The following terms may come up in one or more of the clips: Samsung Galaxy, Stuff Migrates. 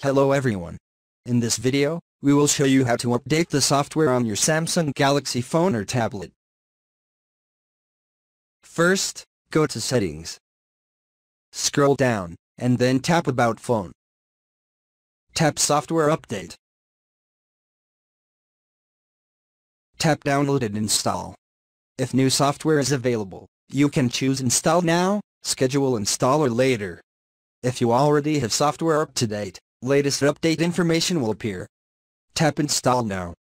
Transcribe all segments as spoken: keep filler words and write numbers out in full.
Hello everyone. In this video, we will show you how to update the software on your Samsung Galaxy phone or tablet. First, go to Settings. Scroll down, and then tap About Phone. Tap Software Update. Tap Download and Install. If new software is available, you can choose Install Now, Schedule Install or Later. If you already have software up to date, latest update information will appear. Tap Install Now.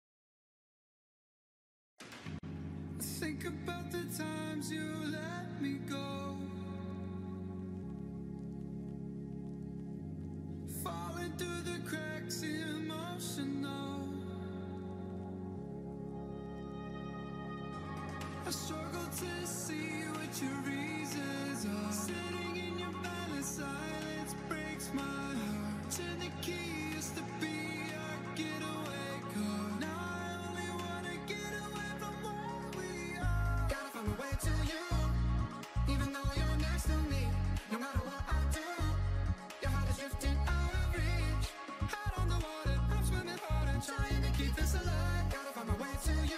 Think about the times you let me go, falling through the cracks, emotional. I struggle to see what your reasons are. Sitting in your bed in silence breaks my heart. And the key is to be our getaway car. Now I only wanna get away from what we are. Gotta find my way to you, even though you're next to me. No matter what I do, your heart is drifting out of reach. Out on the water, I'm swimming hard and trying to keep this alive. Gotta find my way to you.